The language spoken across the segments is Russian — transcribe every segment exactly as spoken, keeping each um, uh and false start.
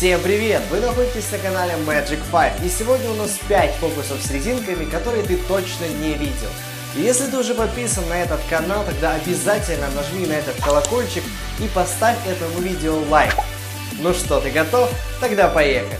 Всем привет! Вы находитесь на канале Magic пять, и сегодня у нас пять фокусов с резинками, которые ты точно не видел. И если ты уже подписан на этот канал, тогда обязательно нажми на этот колокольчик и поставь этому видео лайк. Ну что, ты готов? Тогда поехали!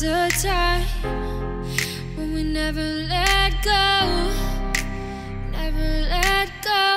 A time when we never let go, never let go.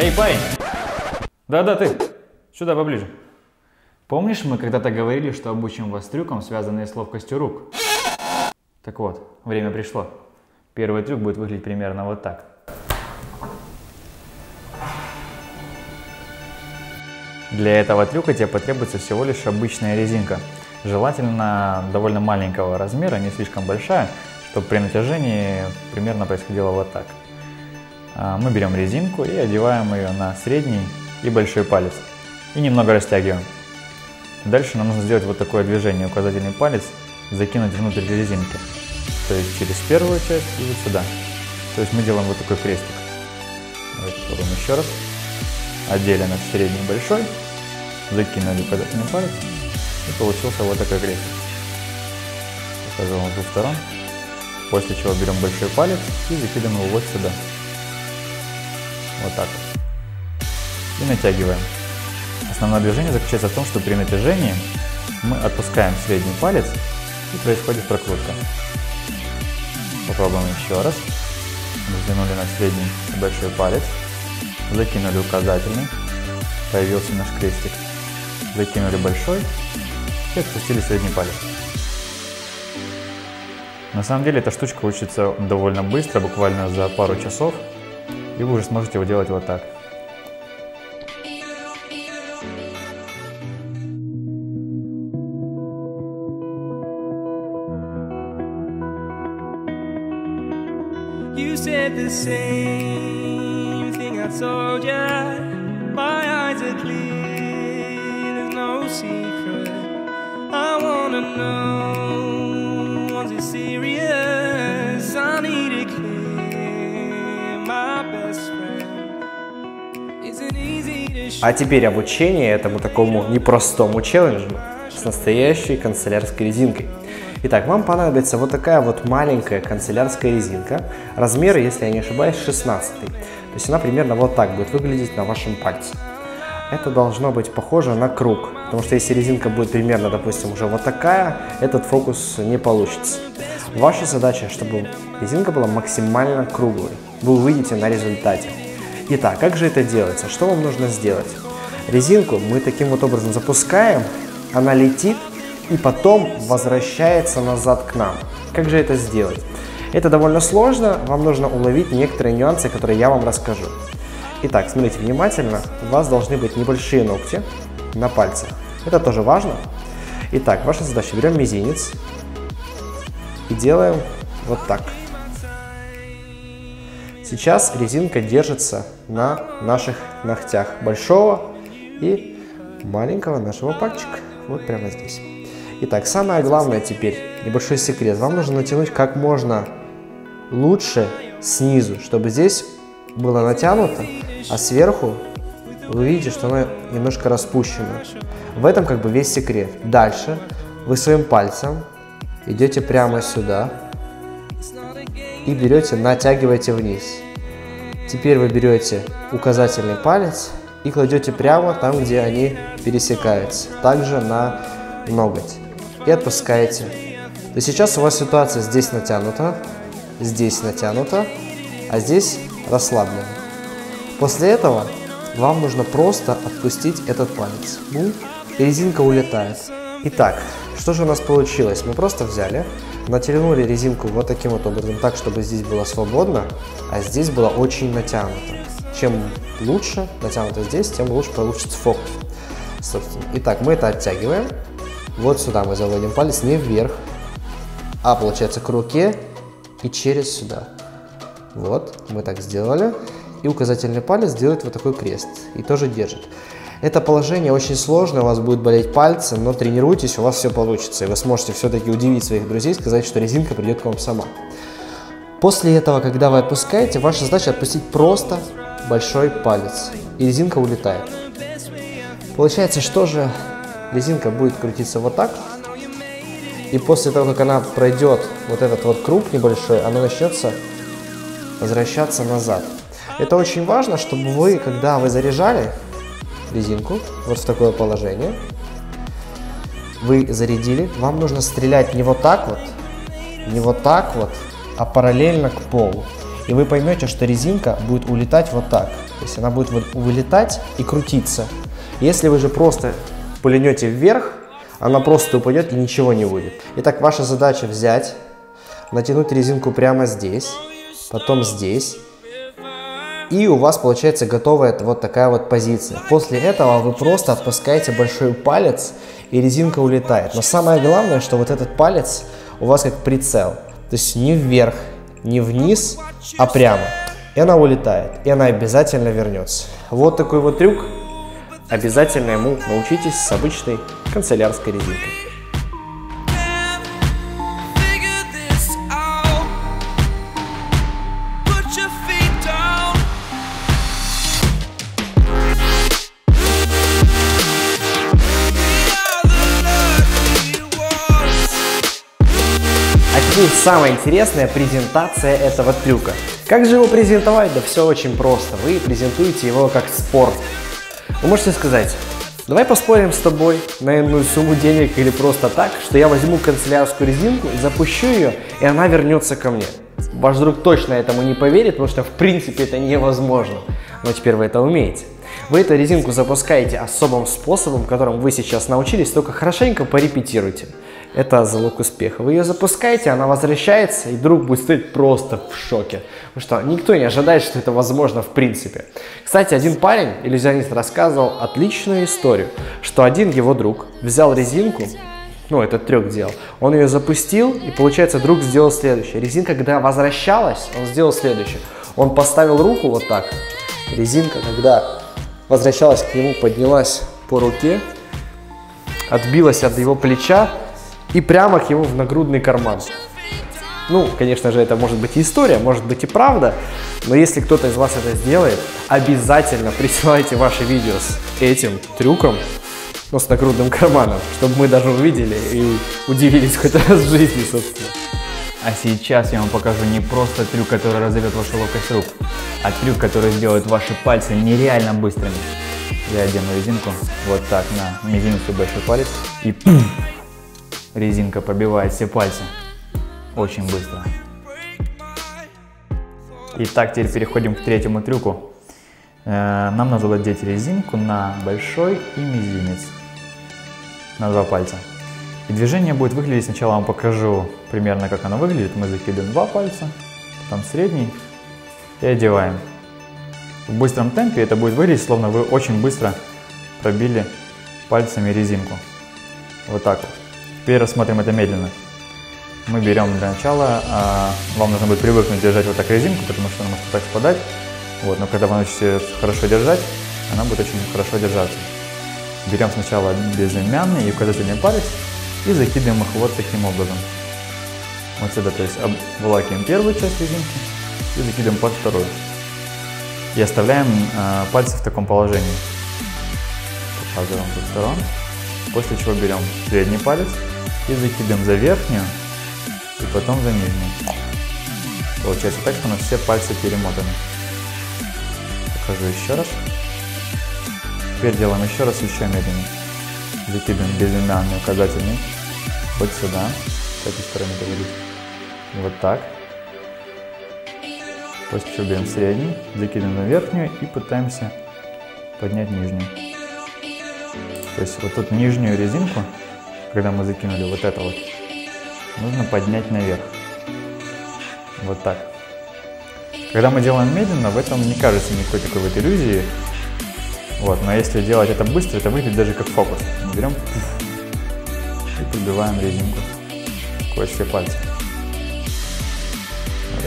Эй, парень! Да-да, ты! Сюда поближе. Помнишь, мы когда-то говорили, что обучим вас трюкам, связанные с ловкостью рук? Так вот, время пришло. Первый трюк будет выглядеть примерно вот так. Для этого трюка тебе потребуется всего лишь обычная резинка. Желательно довольно маленького размера, не слишком большая, чтобы при натяжении примерно происходило вот так. Мы берем резинку и одеваем ее на средний и большой палец. И немного растягиваем. Дальше нам нужно сделать вот такое движение. Указательный палец закинуть внутрь резинки. То есть через первую часть и вот сюда. То есть мы делаем вот такой крестик. Давайте попробуем еще раз. Отдельно средний и большой. Закинули указательный палец. И получился вот такой крестик. Показываем с двух сторон. После чего берем большой палец и закидываем его вот сюда. Вот так. И натягиваем. Основное движение заключается в том, что при натяжении мы отпускаем средний палец и происходит прокрутка. Попробуем еще раз. Взглянули на средний и большой палец. Закинули указательный. Появился наш крестик. Закинули большой и отпустили средний палец. На самом деле эта штучка учится довольно быстро, буквально за пару часов. И вы уже сможете его делать вот так. You said the same thing I told you. My eyes are clear, there's no secret. I wanna know, was it serious? I need it clear. А теперь обучение этому такому непростому челленджу с настоящей канцелярской резинкой. Итак, вам понадобится вот такая вот маленькая канцелярская резинка. Размер, если я не ошибаюсь, шестнадцать. То есть она примерно вот так будет выглядеть на вашем пальце. Это должно быть похоже на круг, потому что если резинка будет примерно, допустим, уже вот такая, этот фокус не получится. Ваша задача, чтобы резинка была максимально круглой. Вы увидите на результате. Итак, как же это делается? Что вам нужно сделать? резинку мы таким вот образом запускаем, она летит и потом возвращается назад к нам. Как же это сделать? Это довольно сложно, вам нужно уловить некоторые нюансы, которые я вам расскажу. Итак, смотрите внимательно, у вас должны быть небольшие ногти на пальцах, это тоже важно. Итак, ваша задача, берем мизинец и делаем вот так. Сейчас резинка держится на наших ногтях большого и маленького нашего пальчика, вот прямо здесь. Итак, самое главное теперь, небольшой секрет, вам нужно натянуть как можно лучше снизу, чтобы здесь было натянуто, а сверху вы видите, что оно немножко распущено. В этом как бы весь секрет. Дальше вы своим пальцем идете прямо сюда и берете, натягиваете вниз. Теперь вы берете указательный палец и кладете прямо там, где они пересекаются, также на ноготь, и отпускаете. То есть сейчас у вас ситуация здесь натянута, здесь натянута, а здесь расслаблено. После этого вам нужно просто отпустить этот палец. Бум, и резинка улетает. Итак, что же у нас получилось? Мы просто взяли, натянули резинку вот таким вот образом, так, чтобы здесь было свободно, а здесь было очень натянуто. Чем лучше натянуто здесь, тем лучше получится фокус. Собственно. Итак, мы это оттягиваем. Вот сюда мы заводим палец, не вверх, а получается к руке и через сюда. Вот, мы так сделали. И указательный палец делает вот такой крест и тоже держит. Это положение очень сложно, у вас будет болеть пальцы, но тренируйтесь, у вас все получится. И вы сможете все-таки удивить своих друзей, сказать, что резинка придет к вам сама. После этого, когда вы отпускаете, ваша задача отпустить просто большой палец. И резинка улетает. Получается, что же резинка будет крутиться вот так. И после того, как она пройдет вот этот вот круг небольшой, она начнется возвращаться назад. Это очень важно, чтобы вы, когда вы заряжали резинку, вот в такое положение, вы зарядили, вам нужно стрелять не вот так вот, не вот так вот, а параллельно к полу. И вы поймете, что резинка будет улетать вот так. То есть она будет вылетать и крутиться. Если вы же просто пульнете вверх, она просто упадет и ничего не будет. Итак, ваша задача взять, натянуть резинку прямо здесь, потом здесь. И у вас получается готовая вот такая вот позиция. После этого вы просто отпускаете большой палец, и резинка улетает. Но самое главное, что вот этот палец у вас как прицел. То есть не вверх, не вниз, а прямо. И она улетает, и она обязательно вернется. Вот такой вот трюк. Обязательно ему научитесь с обычной канцелярской резинкой. И самая интересная презентация этого трюка. Как же его презентовать? Да все очень просто. Вы презентуете его как спорт. Вы можете сказать: давай поспорим с тобой на иную сумму денег или просто так, что я возьму канцелярскую резинку и запущу ее, и она вернется ко мне. Ваш друг точно этому не поверит, потому что в принципе это невозможно. Но теперь вы это умеете. Вы эту резинку запускаете особым способом, которым вы сейчас научились, только хорошенько порепетируйте. Это залог успеха. Вы ее запускаете, она возвращается, и друг будет стоять просто в шоке. Потому что никто не ожидает, что это возможно в принципе. Кстати, один парень, иллюзионист, рассказывал отличную историю, что один его друг взял резинку, ну, этот трюк делал, он ее запустил, и получается, друг сделал следующее. Резинка, когда возвращалась, он сделал следующее. Он поставил руку вот так. Резинка, когда возвращалась к нему, поднялась по руке, отбилась от его плеча и прямо к нему в нагрудный карман. Ну, конечно же, это может быть и история, может быть и правда, но если кто-то из вас это сделает, обязательно присылайте ваши видео с этим трюком, ну, с нагрудным карманом, чтобы мы даже увидели и удивились хоть раз в жизни, собственно. А сейчас я вам покажу не просто трюк, который разовьет вашу ловкость рук, а трюк, который сделает ваши пальцы нереально быстрыми. Я одену резинку вот так на мизинец и большой палец, и пум! Резинка пробивает все пальцы очень быстро. Итак, теперь переходим к третьему трюку. Нам надо надеть резинку на большой и мизинец, на два пальца. И движение будет выглядеть, сначала вам покажу примерно, как оно выглядит. Мы закидываем два пальца, потом средний и одеваем. В быстром темпе это будет выглядеть, словно вы очень быстро пробили пальцами резинку. Вот так вот. Теперь рассмотрим это медленно. Мы берем для начала, вам нужно будет привыкнуть держать вот так резинку, потому что она может вот так спадать. Вот, но когда вы научитесь хорошо держать, она будет очень хорошо держаться. Берем сначала безымянный и указательный палец и закидываем их вот таким образом. Вот сюда, то есть обволакиваем первую часть резинки и закидываем под вторую. И оставляем э, пальцы в таком положении. Показываем по сторонам. После чего берем средний палец и закидываем за верхнюю и потом за нижнюю. Получается так, что у нас все пальцы перемотаны. Покажу еще раз. Теперь делаем еще раз, еще медленнее. Закидываем безымянный указательный вот сюда, с этой стороны поведем. Вот так. После чего берем средний, закидываем на верхнюю и пытаемся поднять нижнюю. То есть вот тут нижнюю резинку, когда мы закинули вот это вот, нужно поднять наверх. Вот так. Когда мы делаем медленно, в этом не кажется никакой такой вот иллюзии. Вот, но если делать это быстро, это выглядит даже как фокус. Мы берем и пробиваем резинку сквозь все пальцы. Вот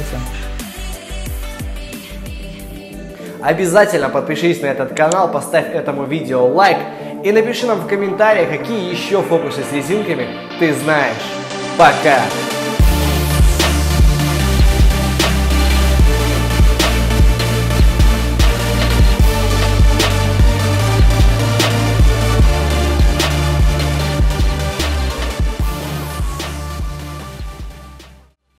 и все. Обязательно подпишись на этот канал, поставь этому видео лайк и напиши нам в комментариях, какие еще фокусы с резинками ты знаешь. Пока!